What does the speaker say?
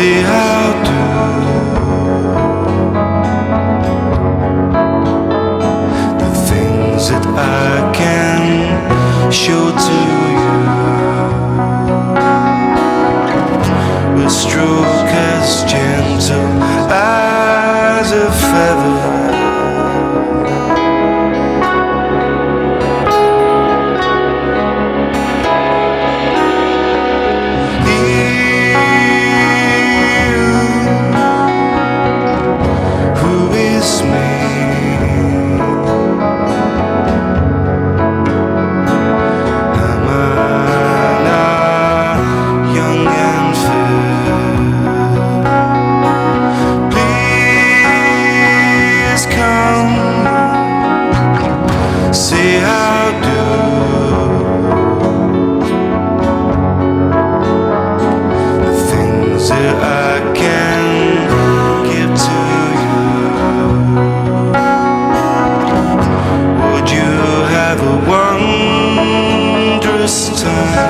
see how do the things that I can show to you will stroke as gentle as a feather. Time